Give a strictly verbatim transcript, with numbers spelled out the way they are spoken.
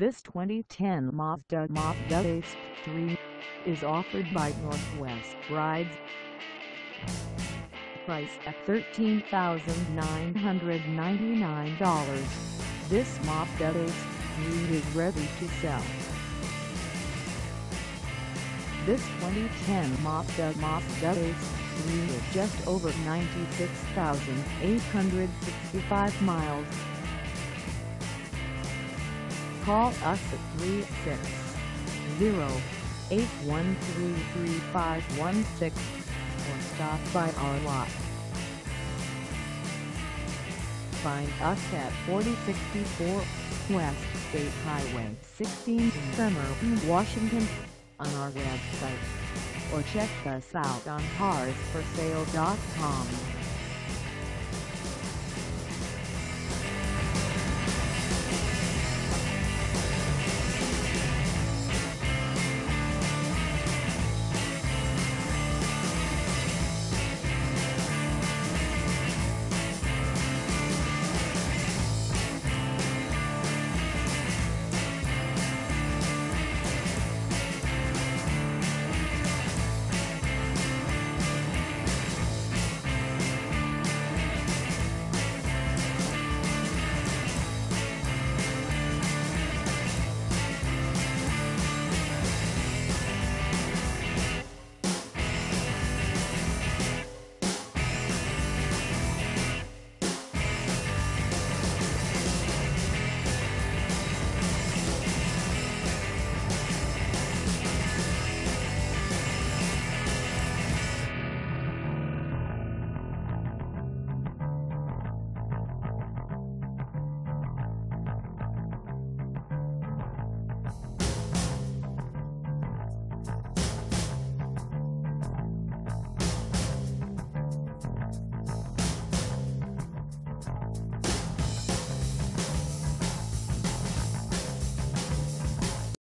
This twenty ten Mazda Mazda three is offered by Northwest Rides. Price at thirteen thousand nine hundred ninety-nine dollars, this Mazda three is ready to sell. This twenty ten Mazda Mazda three is just over ninety-six thousand eight hundred sixty-five miles. Call us at three six zero, eight one three, three five one six or stop by our lot. Find us at forty sixty-four West State Highway sixteen in Bremerton, Washington on our website, or check us out on cars for sale dot com.